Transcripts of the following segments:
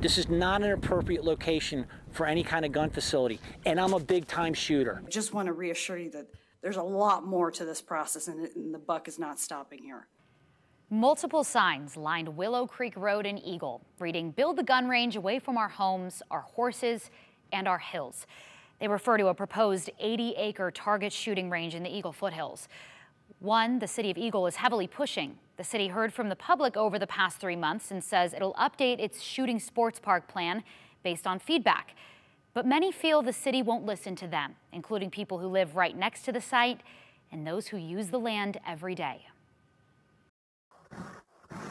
This is not an appropriate location for any kind of gun facility, and I'm a big-time shooter. I just want to reassure you that there's a lot more to this process, and the buck is not stopping here. Multiple signs lined Willow Creek Road in Eagle, reading, "Build the gun range away from our homes, our horses, and our hills." They refer to a proposed 80-acre target shooting range in the Eagle foothills. One the city of Eagle is heavily pushing. The city heard from the public over the past 3 months and says it'll update its shooting sports park plan based on feedback. But many feel the city won't listen to them, including people who live right next to the site and those who use the land every day.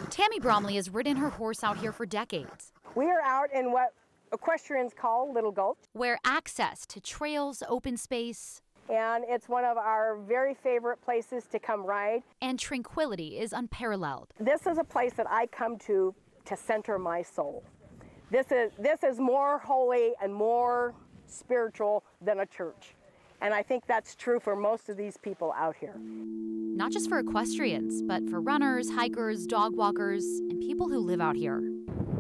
Tami Bromley has ridden her horse out here for decades. We are out in what equestrians call Little Gulch, where access to trails, open space, and it's one of our very favorite places to come ride. And tranquility is unparalleled. This is a place that I come to center my soul. This is more holy and more spiritual than a church. And I think that's true for most of these people out here. Not just for equestrians, but for runners, hikers, dog walkers, and people who live out here.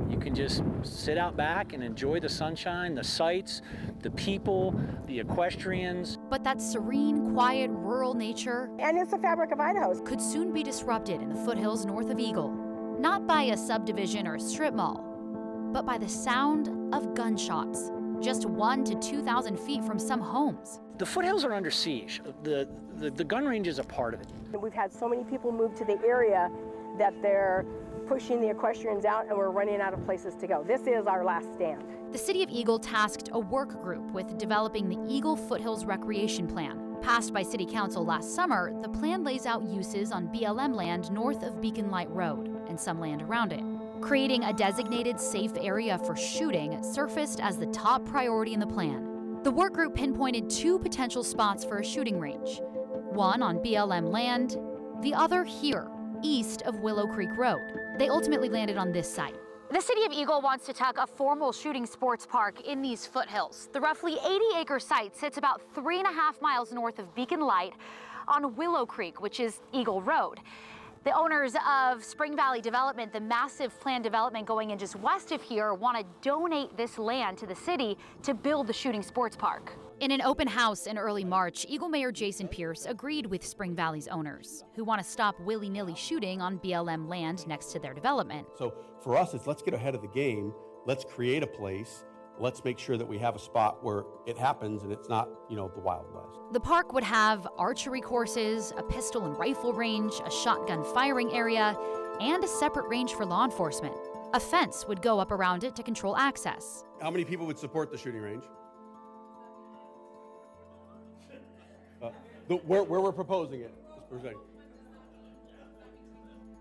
You can just sit out back and enjoy the sunshine, the sights, the people, the equestrians. But that serene, quiet, rural nature, and it's the fabric of Idaho, could soon be disrupted in the foothills north of Eagle. Not by a subdivision or a strip mall, but by the sound of gunshots, just 1,000 to 2,000 feet from some homes. The foothills are under siege. The gun range is a part of it. We've had so many people move to the area that they're pushing the equestrians out, and we're running out of places to go. This is our last stand. The City of Eagle tasked a work group with developing the Eagle Foothills Recreation Plan. Passed by City Council last summer, the plan lays out uses on BLM land north of Beacon Light Road and some land around it, creating a designated safe area for shooting surfaced as the top priority in the plan. The work group pinpointed two potential spots for a shooting range, one on BLM land, the other here, east of Willow Creek Road. They ultimately landed on this site. The city of Eagle wants to tuck a formal shooting sports park in these foothills. The roughly 80-acre site sits about 3.5 miles north of Beacon Light on Willow Creek, which is Eagle Road. The owners of Spring Valley Development, the massive planned development going in just west of here, want to donate this land to the city to build the shooting sports park. In an open house in early March, Eagle Mayor Jason Pierce agreed with Spring Valley's owners, who want to stop willy-nilly shooting on BLM land next to their development. So for us, it's let's get ahead of the game, let's create a place, let's make sure that we have a spot where it happens and it's not, you know, the Wild West. The park would have archery courses, a pistol and rifle range, a shotgun firing area, and a separate range for law enforcement. A fence would go up around it to control access. How many people would support the shooting range? Where we're proposing it.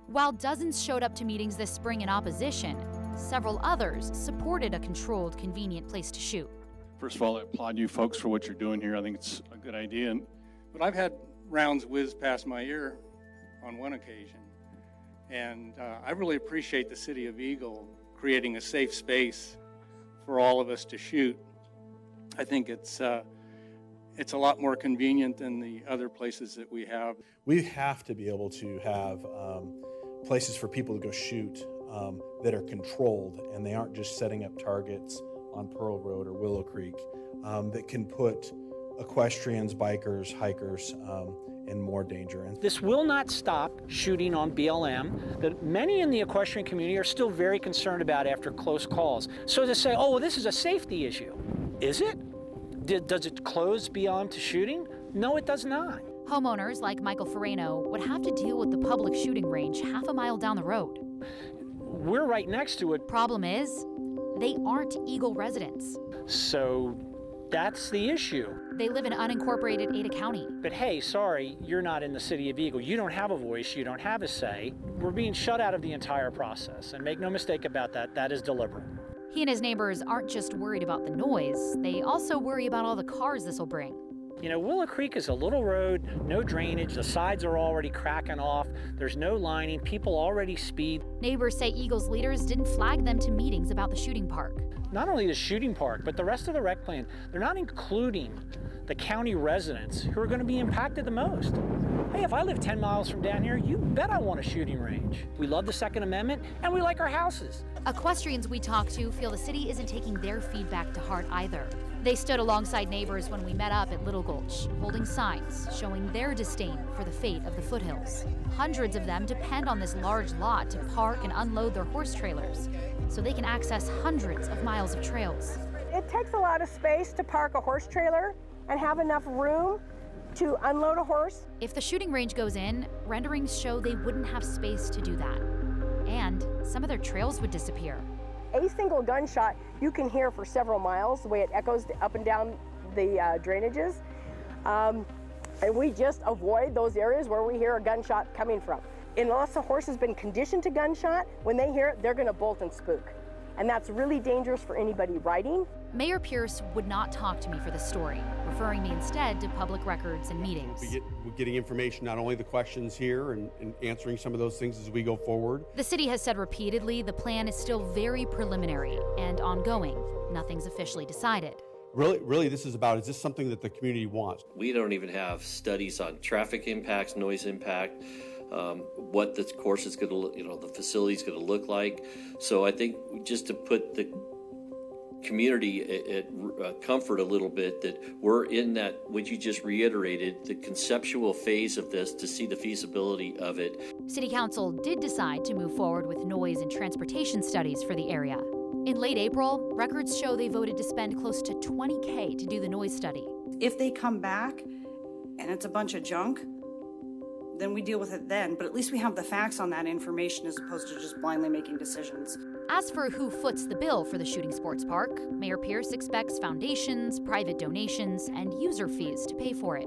While dozens showed up to meetings this spring in opposition, several others supported a controlled, convenient place to shoot. First of all, I applaud you folks for what you're doing here. I think it's a good idea. But I've had rounds whiz past my ear on one occasion. And I really appreciate the city of Eagle creating a safe space for all of us to shoot. I think it's a lot more convenient than the other places that we have. We have to be able to have places for people to go shoot that are controlled, and they aren't just setting up targets on Pearl Road or Willow Creek, that can put equestrians, bikers, hikers in more danger. This will not stop shooting on BLM that many in the equestrian community are still very concerned about after close calls. So to say, oh, well, this is a safety issue. Is it? Does it close BLM to shooting? No, it does not. Homeowners like Michael Farino would have to deal with the public shooting range half a mile down the road. We're right next to it. Problem is, they aren't Eagle residents. So that's the issue. They live in unincorporated Ada County. But hey, sorry, you're not in the city of Eagle. You don't have a voice, you don't have a say. We're being shut out of the entire process, and make no mistake about that, that is deliberate. He and his neighbors aren't just worried about the noise, they also worry about all the cars this will bring. You know, Willow Creek is a little road, no drainage, the sides are already cracking off, there's no lining, people already speed. Neighbors say Eagle's leaders didn't flag them to meetings about the shooting park. Not only the shooting park, but the rest of the rec plan, they're not including the county residents who are going to be impacted the most. hey, if I live 10 miles from down here, you bet I want a shooting range. We love the Second Amendment, and we like our houses. Equestrians we talk to feel the city isn't taking their feedback to heart either. They stood alongside neighbors when we met up at Little Gulch, holding signs showing their disdain for the fate of the foothills. Hundreds of them depend on this large lot to park and unload their horse trailers, so they can access hundreds of miles of trails. It takes a lot of space to park a horse trailer and have enough room to unload a horse. If the shooting range goes in, renderings show they wouldn't have space to do that. And some of their trails would disappear. A single gunshot you can hear for several miles, the way it echoes up and down the drainages. And we just avoid those areas where we hear a gunshot coming from. Unless a horse has been conditioned to gunshot, when they hear it, they're gonna bolt and spook. And that's really dangerous for anybody riding. Mayor Pierce would not talk to me for this story, referring me instead to public records and meetings. We're getting information, not only the questions here and answering some of those things as we go forward. The city has said repeatedly the plan is still very preliminary and ongoing. Nothing's officially decided. Really, this is about, is this something that the community wants? We don't even have studies on traffic impacts, noise impact, what the course is going to, the facility is going to look like. So I think just to put the community at comfort a little bit that we're in that, what you just reiterated, the conceptual phase of this to see the feasibility of it. City Council did decide to move forward with noise and transportation studies for the area. In late April, records show they voted to spend close to $20K to do the noise study. If they come back and it's a bunch of junk, then we deal with it then, but at least we have the facts on that information as opposed to just blindly making decisions. As for who foots the bill for the shooting sports park, Mayor Pierce expects foundations, private donations, and user fees to pay for it.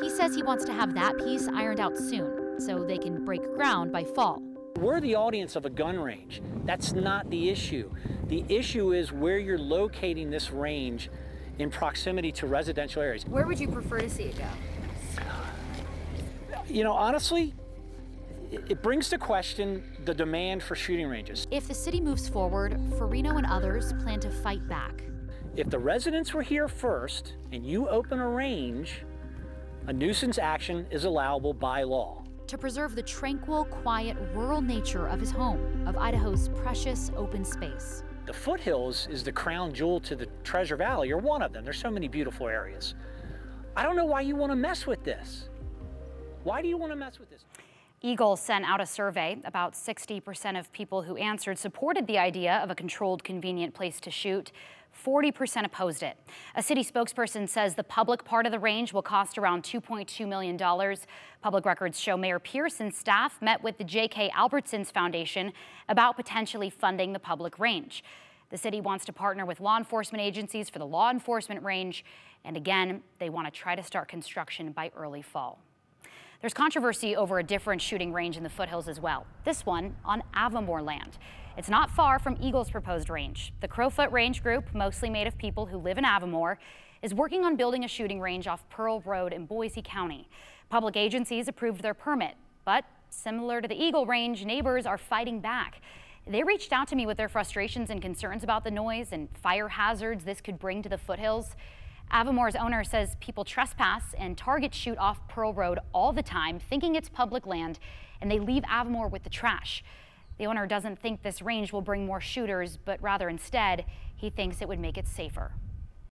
He says he wants to have that piece ironed out soon, so they can break ground by fall. We're the audience of a gun range. That's not the issue. The issue is where you're locating this range in proximity to residential areas. Where would you prefer to see it go? You know, honestly, it brings to question the demand for shooting ranges. If the city moves forward, Farino and others plan to fight back. If the residents were here first and you open a range, a nuisance action is allowable by law. To preserve the tranquil, quiet, rural nature of his home, of Idaho's precious open space. The foothills is the crown jewel to the Treasure Valley, or one of them. There's so many beautiful areas. I don't know why you want to mess with this. Why do you want to mess with this? Eagle sent out a survey. About 60% of people who answered supported the idea of a controlled, convenient place to shoot. 40% opposed it. A city spokesperson says the public part of the range will cost around $2.2 million. Public records show Mayor Pierce and staff met with the JK Albertsons Foundation about potentially funding the public range. The city wants to partner with law enforcement agencies for the law enforcement range. And again, they want to try to start construction by early fall. There's controversy over a different shooting range in the foothills as well, this one on Avimor land. It's not far from Eagle's proposed range. The Crowfoot Range Group, mostly made of people who live in Avimor, is working on building a shooting range off Pearl Road in Boise County. Public agencies approved their permit, but similar to the Eagle Range, neighbors are fighting back. They reached out to me with their frustrations and concerns about the noise and fire hazards this could bring to the foothills. Avimor's owner says people trespass and target shoot off Pearl Road all the time, thinking it's public land, and they leave Avimor with the trash. The owner doesn't think this range will bring more shooters, but rather instead, he thinks it would make it safer.